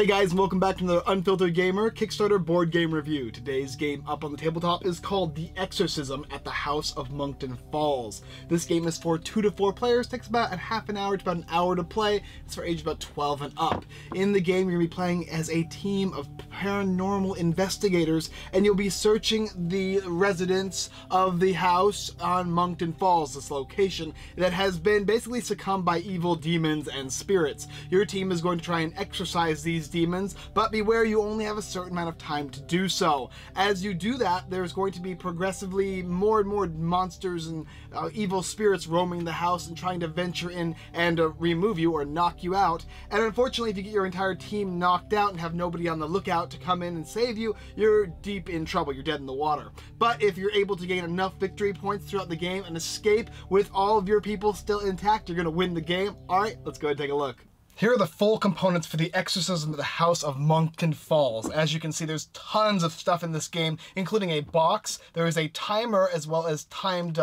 Hey guys, welcome back to another Unfiltered Gamer Kickstarter board game review. Today's game up on the tabletop is called The Exorcism at the House of Monkton Falls. This game is for 2 to 4 players, takes about a half an hour to about an hour to play. It's for age about 12 and up. In the game, you're going to be playing as a team of paranormal investigators, and you'll be searching the residents of the house on Monkton Falls, this location that has been basically succumbed by evil demons and spirits. Your team is going to try and exorcise these demons, but beware, you only have a certain amount of time to do so. As you do that, there's going to be progressively more and more monsters and evil spirits roaming the house and trying to venture in and remove you or knock you out. And unfortunately, if you get your entire team knocked out and have nobody on the lookout to come in and save you, you're deep in trouble. You're dead in the water. But if you're able to gain enough victory points throughout the game and escape with all of your people still intact, you're going to win the game. All right, let's go ahead and take a look. Here are the full components for the Exorcism of the House of Monkton Falls. As you can see, there's tons of stuff in this game, including a box. There is a timer as well as timed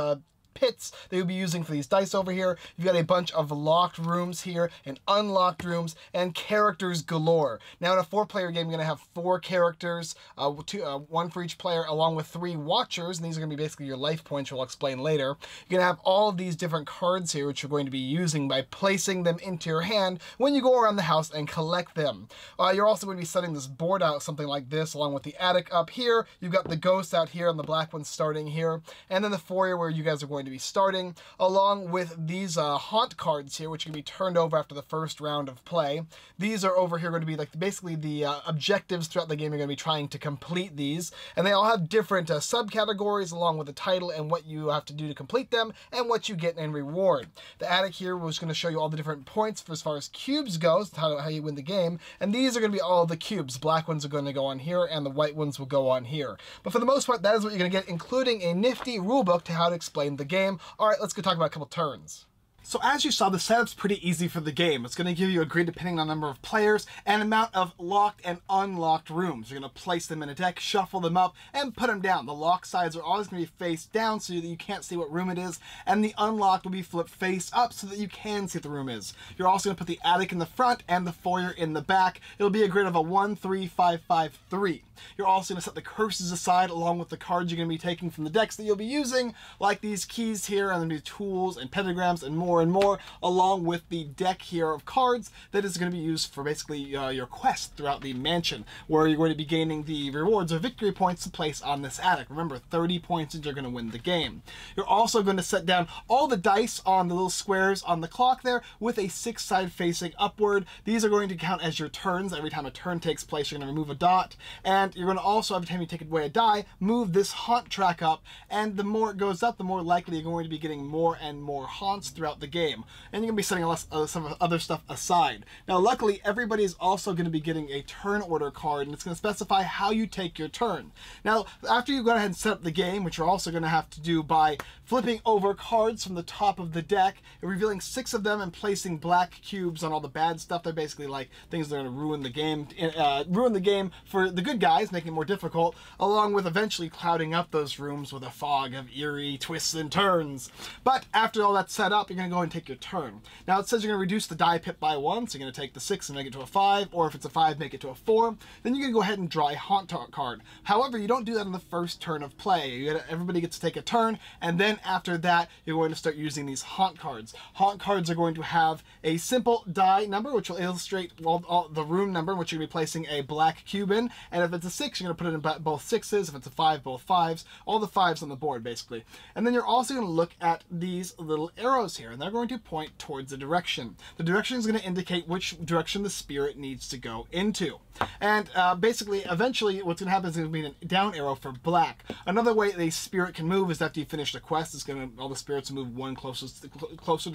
pits that you'll be using for these dice over here. You've got a bunch of locked rooms here and unlocked rooms and characters galore. Now in a 4-player game, you're going to have 4 characters, one for each player, along with 3 watchers, and these are going to be basically your life points, which I'll explain later. You're going to have all of these different cards here, which you're going to be using by placing them into your hand when you go around the house and collect them. You're also going to be setting this board out something like this, along with the attic up here. You've got the ghost out here and the black one starting here, and then the foyer where you guys are going to be starting, along with these haunt cards here, which can be turned over after the first round of play. These are over here going to be like basically the objectives throughout the game. You're going to be trying to complete these, and they all have different subcategories along with the title and what you have to do to complete them and what you get in reward. The attic here was going to show you all the different points for as far as cubes goes, how you win the game, and these are going to be all the cubes. Black ones are going to go on here and the white ones will go on here. But for the most part, that is what you're going to get, including a nifty rule book to how to explain the game. All right, let's go talk about a couple turns. So as you saw, the setup's pretty easy for the game. It's going to give you a grid depending on the number of players and amount of locked and unlocked rooms. You're going to place them in a deck, shuffle them up, and put them down. The lock sides are always going to be face down so that you can't see what room it is, and the unlocked will be flipped face up so that you can see what the room is. You're also going to put the attic in the front and the foyer in the back. It'll be a grid of a 1, 3, 5, 5, 3. You're also going to set the curses aside along with the cards you're going to be taking from the decks that you'll be using, like these keys here, and the tools and pentagrams and more and more, along with the deck here of cards that is going to be used for basically your quest throughout the mansion, where you're going to be gaining the rewards or victory points to place on this attic. Remember, 30 points and you're going to win the game. You're also going to set down all the dice on the little squares on the clock there with a 6 side facing upward. These are going to count as your turns. Every time a turn takes place, you're going to remove a dot, and you're going to also, every time you take away a die, move this haunt track up, and the more it goes up, the more likely you're going to be getting more and more haunts throughout the game, and you're gonna be setting some other stuff aside. Now luckily, everybody's also going to be getting a turn order card, and it's going to specify how you take your turn. Now after you go ahead and set up the game, which you're also going to have to do by flipping over cards from the top of the deck and revealing 6 of them and placing black cubes on all the bad stuff. They're basically like things that are going to ruin the game for the good guys, making it more difficult, along with eventually clouding up those rooms with a fog of eerie twists and turns. But after all that's set up, you're going to go and take your turn. Now it says you're going to reduce the die pit by 1, so you're going to take the 6 and make it to a 5, or if it's a 5, make it to a 4. Then you're going to go ahead and draw a haunt card. However, you don't do that on the first turn of play. Everybody gets to take a turn, and then after that, you're going to start using these haunt cards. Haunt cards are going to have a simple die number, which will illustrate the room number, which you're going to be placing a black cube in, and if it's a 6, you're going to put it in both 6s, if it's a 5, both 5s, all the 5s on the board, basically. And then you're also going to look at these little arrows here, and they're going to point towards a direction. The direction is going to indicate which direction the spirit needs to go into. And basically, eventually, what's going to happen is going to be a down arrow for black. Another way the spirit can move is after you finish the quest, it's going to, all the spirits move one closer to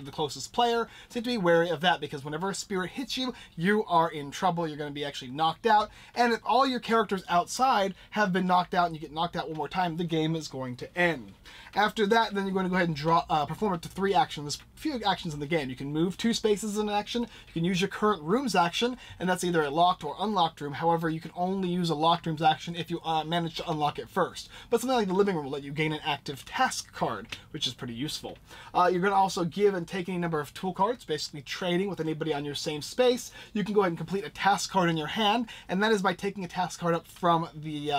the closest player. So you have to be wary of that, because whenever a spirit hits you, you are in trouble. You're going to be actually knocked out. And if all your characters outside have been knocked out and you get knocked out one more time, the game is going to end. After that, then you're going to go ahead and draw, perform up to 3 actions. There's a few actions in the game. You can move 2 spaces in an action. You can use your current room's action, and that's either a locked or unlocked locked room. However, you can only use a locked room's action if you manage to unlock it first. But something like the living room will let you gain an active task card, which is pretty useful. You're going to also give and take any number of tool cards, basically trading with anybody on your same space. You can go ahead and complete a task card in your hand, and that is by taking a task card up from the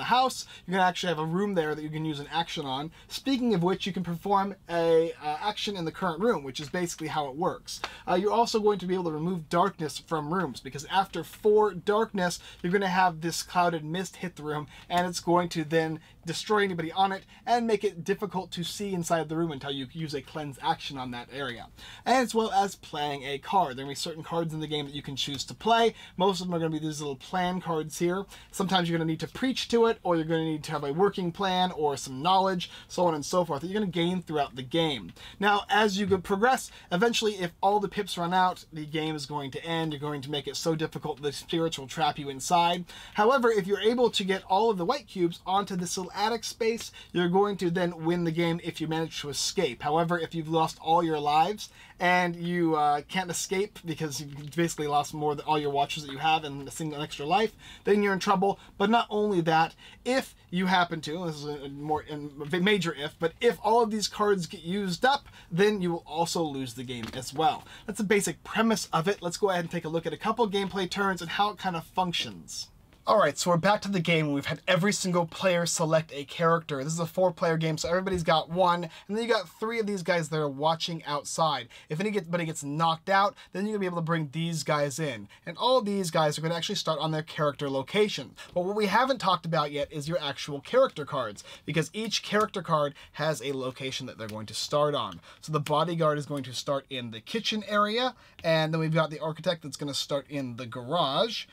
house. You're going to actually have a room there that you can use an action on. Speaking of which, you can perform a action in the current room, which is basically how it works. You're also going to be able to remove darkness from rooms, because after 4 darkness, you're going to have this clouded mist hit the room, and it's going to then destroy anybody on it and make it difficult to see inside the room until you use a cleanse action on that area. As well as playing a card. There will be certain cards in the game that you can choose to play. Most of them are going to be these little plan cards here. Sometimes you're going to need to preach to it, or you're going to need to have a working plan or some knowledge, so on and so forth, that you're going to gain throughout the game. Now, as you progress, eventually if all the pips run out, the game is going to end. You're going to make it so difficult the spirits will trap you inside. However, if you're able to get all of the white cubes onto this little attic space, you're going to then win the game if you manage to escape. However, if you've lost all your lives and you can't escape because you've basically lost more than all your watches that you have in a single extra life, then you're in trouble. But not only that, if you happen to, this is a major if, but if all of these cards get used up, then you will also lose the game as well. That's the basic premise of it. Let's go ahead and take a look at a couple gameplay turns and how it kind of functions. Alright, so we're back to the game, and we've had every single player select a character. This is a 4-player game, so everybody's got one, and then you got 3 of these guys that are watching outside. If anybody gets knocked out, then you're going to be able to bring these guys in. And all these guys are going to actually start on their character location. But what we haven't talked about yet is your actual character cards, because each character card has a location that they're going to start on. So the bodyguard is going to start in the kitchen area, and then we've got the architect that's going to start in the garage.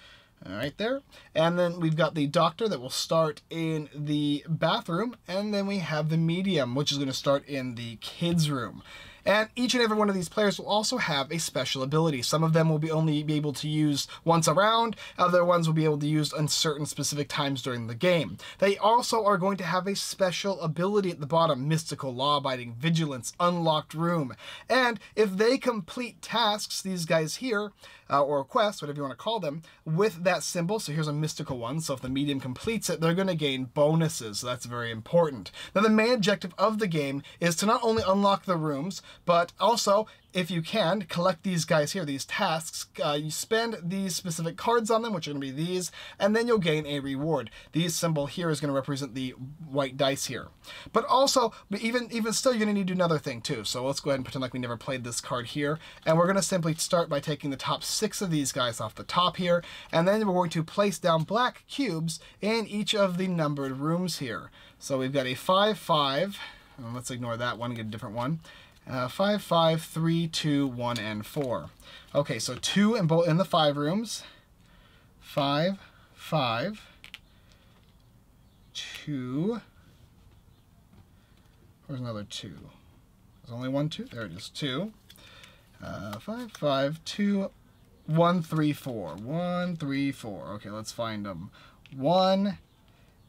All right there. And then we've got the doctor that will start in the bathroom. And then we have the medium, which is going to start in the kids' room. And each and every one of these players will also have a special ability. Some of them will only be able to use once a round, other ones will be able to use on certain specific times during the game. They also are going to have a special ability at the bottom, Mystical, Law-Abiding, Vigilance, Unlocked Room. And if they complete tasks, these guys here, or quests, whatever you want to call them, with that symbol, so here's a mystical one, so if the medium completes it, they're going to gain bonuses, so that's very important. Now the main objective of the game is to not only unlock the rooms, but also, if you can, collect these guys here, these tasks. You spend these specific cards on them, which are going to be these, and then you'll gain a reward. The symbol here is going to represent the white dice here. But also, even still, you're going to need to do another thing too. So let's go ahead and pretend like we never played this card here. And we're going to simply start by taking the top 6 of these guys off the top here. And then we're going to place down black cubes in each of the numbered rooms here. So we've got a 5-5. Let's ignore that one and get a different one. 5, 5, 3, 2, 1, and 4. Okay, so 2 in the 5 rooms. 5, 5, 2. Where's another 2? There's only 1, 2. There it is, 2. 5, 5, 2, 1, 3, 4. 1, 3, 4. Okay, let's find them. 1,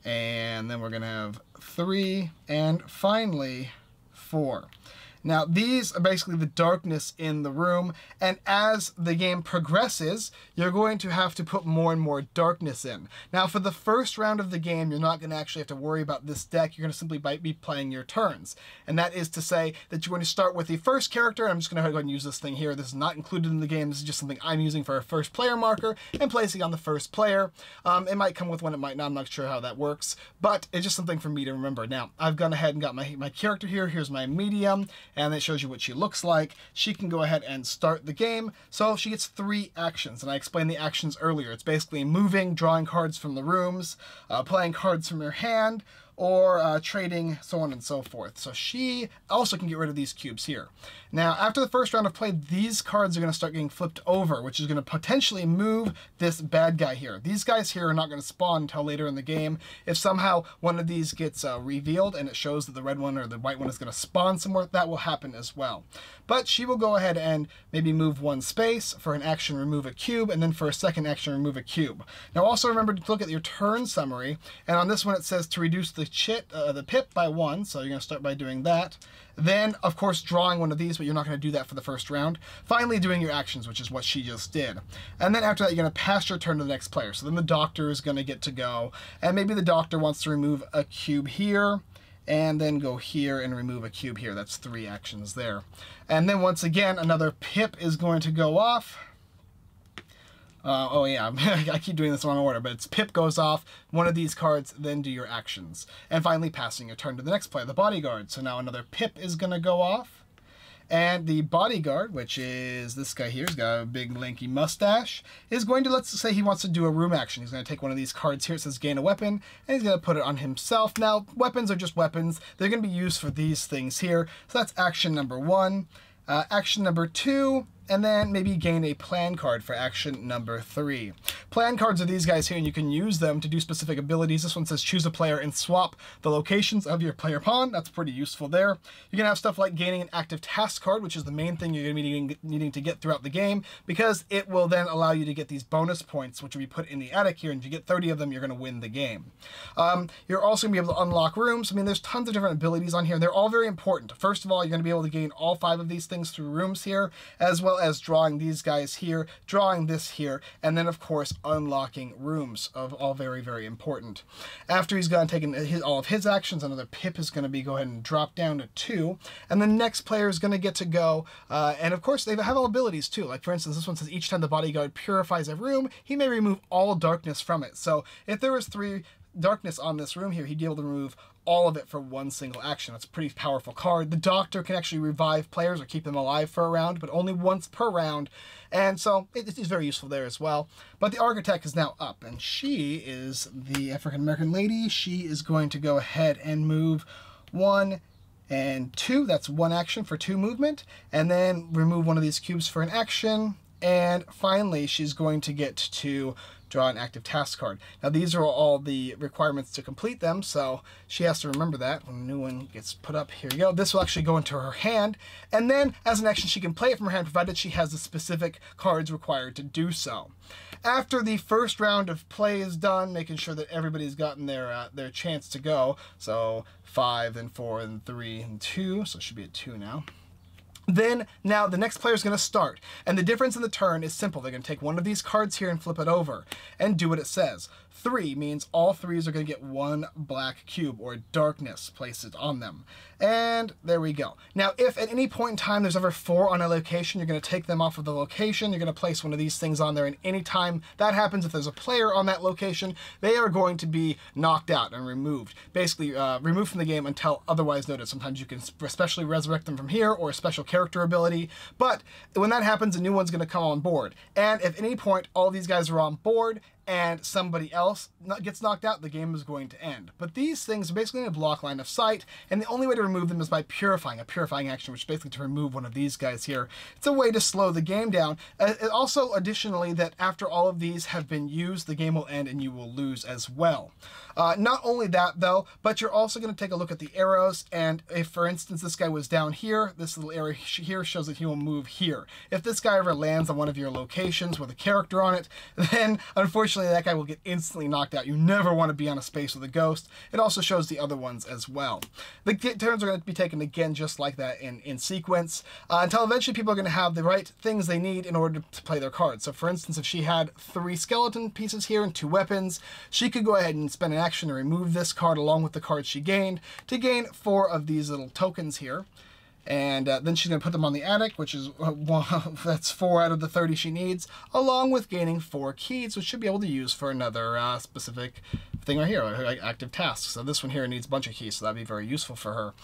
and then we're gonna have 3, and finally 4. Now, these are basically the darkness in the room, and as the game progresses, you're going to have to put more and more darkness in. Now, for the first round of the game, you're not going to actually have to worry about this deck. You're going to simply be playing your turns, and that is to say that you're going to start with the first character. I'm just going to go ahead and use this thing here. This is not included in the game. This is just something I'm using for a first player marker and placing on the first player. It might come with one. It might not. I'm not sure how that works, but it's just something for me to remember. Now, I've gone ahead and got my character here. Here's my medium. And it shows you what she looks like. She can go ahead and start the game. So she gets 3 actions, and I explained the actions earlier. It's basically moving, drawing cards from the rooms, playing cards from your hand, or trading, so on and so forth. So she also can get rid of these cubes here. Now, after the first round of play, these cards are going to start getting flipped over, which is going to potentially move this bad guy here. These guys here are not going to spawn until later in the game. If somehow one of these gets revealed and it shows that the red one or the white one is going to spawn somewhere, that will happen as well. But she will go ahead and maybe move 1 space, for an action remove a cube, and then for a second action remove a cube. Now also remember to look at your turn summary, and on this one it says to reduce the the pip by 1, so you're going to start by doing that. Then, of course, drawing one of these, but you're not going to do that for the first round. Finally, doing your actions, which is what she just did. And then after that, you're going to pass your turn to the next player. So then the doctor is going to get to go, and maybe the doctor wants to remove a cube here, and then go here and remove a cube here. That's 3 actions there. And then once again, another pip is going to go off. Oh yeah, I keep doing this in the wrong order, but it's pip goes off, one of these cards, then do your actions. And finally passing your turn to the next player, the bodyguard. So now another pip is going to go off. And the bodyguard, which is this guy here, he's got a big lanky mustache, is going to, let's say he wants to do a room action. He's going to take one of these cards here, it says gain a weapon, and he's going to put it on himself. Now, weapons are just weapons. They're going to be used for these things here. So that's action number 1. Action number 2, and then maybe gain a plan card for action number 3. Plan cards are these guys here, and you can use them to do specific abilities. This one says choose a player and swap the locations of your player pawn. That's pretty useful there. You're going to have stuff like gaining an active task card, which is the main thing you're going to be needing to get throughout the game, because it will then allow you to get these bonus points, which will be put in the attic here, and if you get 30 of them, you're going to win the game. You're also going to be able to unlock rooms. I mean, there's tons of different abilities on here, and they're all very important. First of all, you're going to be able to gain all 5 of these things through rooms here, as well as drawing these guys here, drawing this here, and then, of course, unlocking rooms, of all very, very important. After he's gone taking all of his actions, another pip is going to be go ahead and drop down to 2, and the next player is going to get to go, and of course, they have all abilities too. Like, for instance, this one says each time the bodyguard purifies a room, he may remove all darkness from it. So if there was 3 darkness on this room here, he'd be able to remove all of it for one single action. That's a pretty powerful card. The doctor can actually revive players or keep them alive for a round, but only once per round, and so it is very useful there as well. But the architect is now up, and she is the African-American lady. She is going to go ahead and move 1 and 2. That's 1 action for 2 movement, and then remove one of these cubes for an action, and finally she's going to get to draw an active task card. Now these are all the requirements to complete them, so she has to remember that when a new one gets put up. Here you go. This will actually go into her hand, and then as an action she can play it from her hand, provided she has the specific cards required to do so. After the first round of play is done, making sure that everybody's gotten their chance to go, so 5, then 4, and 3, and 2, so it should be at 2 now. Then, now the next player is going to start, and the difference in the turn is simple. They're going to take one of these cards here and flip it over, and do what it says. 3 means all 3s are going to get 1 black cube, or darkness, placed on them. And there we go. Now, if at any point in time there's ever 4 on a location, you're going to take them off of the location, you're going to place one of these things on there, and any time that happens, if there's a player on that location, they are going to be knocked out and removed. Basically, removed from the game until otherwise noted. Sometimes you can especially resurrect them from here, or a special character ability, but when that happens, a new one's going to come on board. And if at any point all these guys are on board, and somebody else gets knocked out, the game is going to end. But these things are basically in a block line of sight, and the only way to remove them is by purifying, a purifying action, which is basically to remove one of these guys here. It's a way to slow the game down. Also, additionally, that after all of these have been used, the game will end and you will lose as well. Not only that, though, but you're also going to take a look at the arrows, and if, for instance, this guy was down here, this little area here shows that he will move here. If this guy ever lands on one of your locations with a character on it, then, unfortunately, that guy will get instantly knocked out. You never want to be on a space with a ghost. It also shows the other ones as well. The turns are going to be taken again just like that in sequence, until eventually people are going to have the right things they need in order to play their cards. So for instance, if she had 3 skeleton pieces here and 2 weapons, she could go ahead and spend an action to remove this card along with the card she gained to gain 4 of these little tokens here. And then she's going to put them on the attic, which is, that's 4 out of the 30 she needs, along with gaining 4 keys, which she'll be able to use for another specific thing right here, like active tasks. So this one here needs a bunch of keys, so that'd be very useful for her.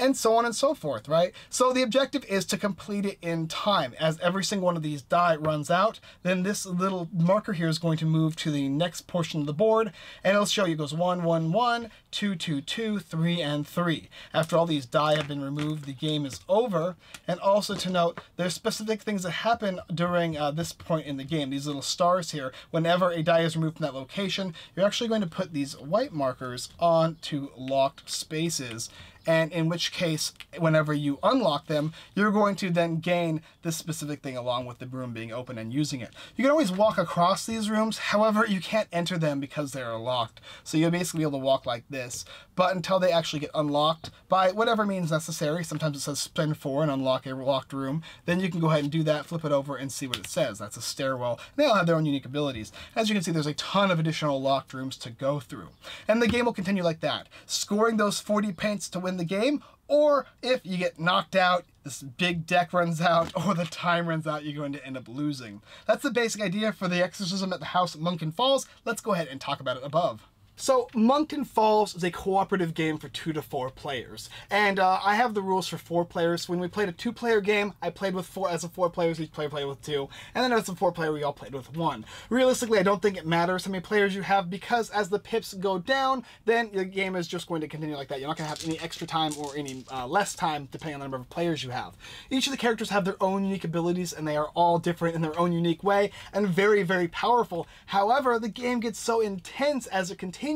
And so on and so forth, right? So the objective is to complete it in time. As every single one of these die runs out, then this little marker here is going to move to the next portion of the board, and it'll show you it goes 1, 1, 1, 2, 2, 2, 3, and 3. After all these die have been removed, the game is over. And also to note, there's specific things that happen during this point in the game. These little stars here, whenever a die is removed from that location, you're actually going to put these white markers onto locked spaces, and in which case, whenever you unlock them, you're going to then gain this specific thing along with the room being open and using it. You can always walk across these rooms, however, you can't enter them because they're locked. So you'll basically be able to walk like this, but until they actually get unlocked by whatever means necessary, sometimes it says spend 4 and unlock a locked room, then you can go ahead and do that, flip it over and see what it says. That's a stairwell. And they all have their own unique abilities. As you can see, there's a ton of additional locked rooms to go through. And the game will continue like that, scoring those 40 paints to win the game, or if you get knocked out, this big deck runs out, or the time runs out, you're going to end up losing. That's the basic idea for The Exorcism at the House of Monkton Falls. Let's go ahead and talk about it above. So Monkton Falls is a cooperative game for 2 to 4 players, and I have the rules for 4 players. When we played a 2-player game, I played with 4 as a 4 players, each player played with 2, and then as a 4-player, we all played with 1. Realistically, I don't think it matters how many players you have, because as the pips go down, then the game is just going to continue like that. You're not going to have any extra time or any less time, depending on the number of players you have. Each of the characters have their own unique abilities, and they are all different in their own unique way, and very, very powerful. However, the game gets so intense as it continues,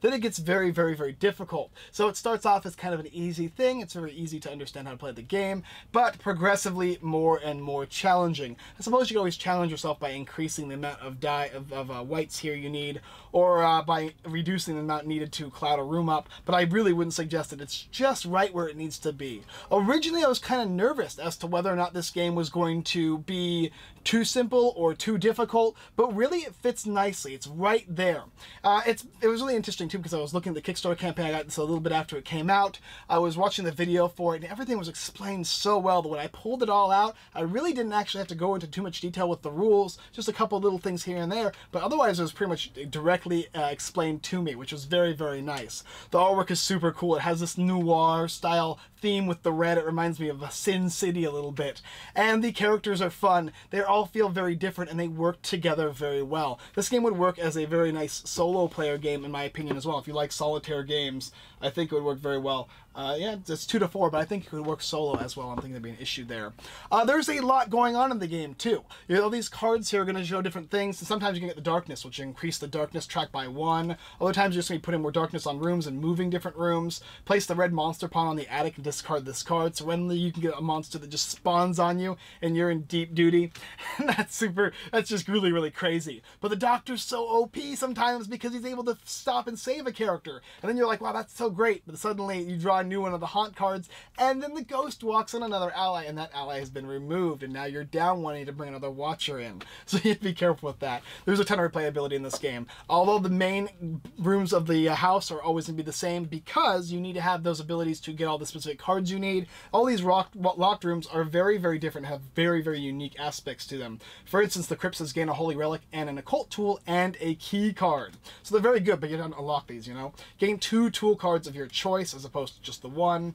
then it gets very, very, very difficult. So it starts off as kind of an easy thing. It's very easy to understand how to play the game, but progressively more and more challenging. I suppose you can always challenge yourself by increasing the amount of whites here you need, or by reducing the amount needed to cloud a room up, but I really wouldn't suggest it. It's just right where it needs to be. Originally, I was kind of nervous as to whether or not this game was going to be too simple or too difficult, but really it fits nicely. It's right there. It was really interesting too, because I was looking at the Kickstarter campaign. I got this a little bit after it came out. I was watching the video for it, and everything was explained so well that when I pulled it all out, I really didn't actually have to go into too much detail with the rules, just a couple little things here and there, but otherwise it was pretty much directly explained to me, which was very, very nice. The artwork is super cool. It has this noir style theme with the red. It reminds me of Sin City a little bit, and the characters are fun. They all feel very different, and they work together very well. This game would work as a very nice solo player game, in my opinion, as well. If you like solitaire games, I think it would work very well. Yeah, it's 2 to 4, but I think it could work solo as well. I don't think there'd be an issue there. There's a lot going on in the game, too. You know, all these cards here are going to show different things, and sometimes you can get the darkness, which increase the darkness track by 1. Other times, you're just going to be putting more darkness on rooms and moving different rooms. Place the red monster pawn on the attic and discard this card. So randomly, you can get a monster that just spawns on you, and you're in deep duty. And that's just really, really crazy. But the doctor's so OP sometimes because he's able to stop and save a character. And then you're like, wow, that's so great. But suddenly, you draw new one of the haunt cards, and then the ghost walks on another ally, and that ally has been removed, and now you're down one, to bring another watcher in. So you have to be careful with that. There's a ton of replayability in this game. Although the main rooms of the house are always going to be the same, because you need to have those abilities to get all the specific cards you need. All these locked rooms are very, very different, have very, very unique aspects to them. For instance, the crypts has gained a holy relic and an occult tool and a key card. So they're very good, but you don't unlock these, you know? Gain 2 tool cards of your choice as opposed to just the one.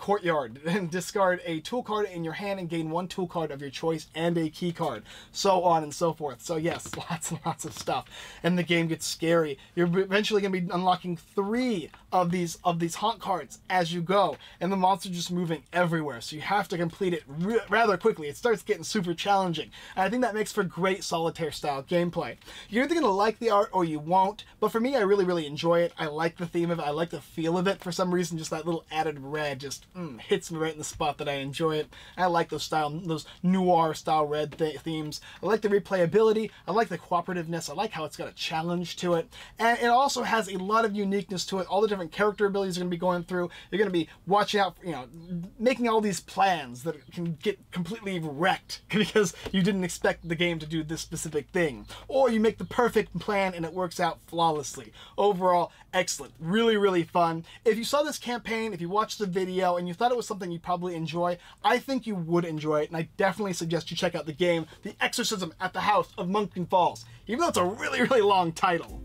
Courtyard, and discard a tool card in your hand and gain 1 tool card of your choice and a key card, so on and so forth. So yes, lots and lots of stuff, and the game gets scary. You're eventually going to be unlocking 3 of these haunt cards as you go, and the monster's just moving everywhere, so you have to complete it rather quickly. It starts getting super challenging, and I think that makes for great solitaire style gameplay. You're either going to like the art or you won't, but for me, I really, really enjoy it. I like the theme of it. I like the feel of it. For some reason, just that little added red just hits me right in the spot that I enjoy it. I like those noir style red themes. I like the replayability. I like the cooperativeness. I like how it's got a challenge to it, and it also has a lot of uniqueness to it. All the different character abilities are going to be going through. You're going to be watching out, you know, making all these plans that can get completely wrecked because you didn't expect the game to do this specific thing, or you make the perfect plan and it works out flawlessly. Overall, excellent. Really, really fun. If you saw this campaign, if you watched the video and you thought it was something you'd probably enjoy, I think you would enjoy it, and I definitely suggest you check out the game, The Exorcism at the House of Monkton Falls, even though it's a really, really long title.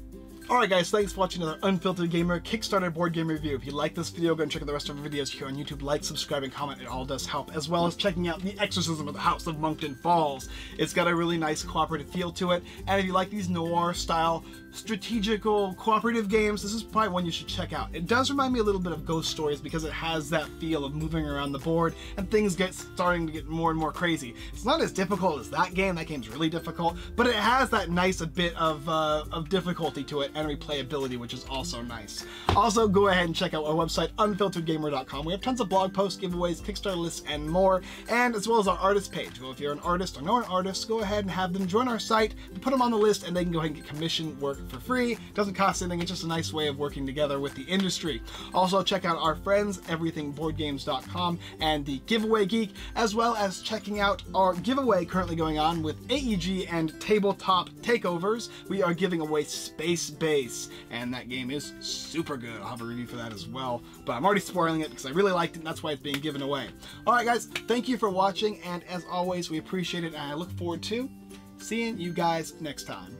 Alright guys, thanks for watching another Unfiltered Gamer Kickstarter board game review. If you like this video, go and check out the rest of our videos here on YouTube. Like, subscribe, and comment. It all does help, as well as checking out The Exorcism at the House of Monkton Falls. It's got a really nice cooperative feel to it, and if you like these noir style strategical cooperative games, this is probably one you should check out. It does remind me a little bit of Ghost Stories because it has that feel of moving around the board and things starting to get more and more crazy. It's not as difficult as that game. That game's really difficult, but it has that nice bit of difficulty to it and replayability, which is also nice. Also, go ahead and check out our website, unfilteredgamer.com. We have tons of blog posts, giveaways, Kickstarter lists, and more, and as well as our artist page. Well, if you're an artist or know an artist, go ahead and have them join our site, put them on the list, and they can go ahead and get commissioned work for free. It doesn't cost anything. It's just a nice way of working together with the industry. Also, check out our friends, everythingboardgames.com and the Giveaway Geek, as well as checking out our giveaway currently going on with AEG and Tabletop Takeovers. We are giving away Space Base, and that game is super good. I'll have a review for that as well, but I'm already spoiling it because I really liked it, and that's why it's being given away. All right, guys, thank you for watching, and as always, we appreciate it, and I look forward to seeing you guys next time.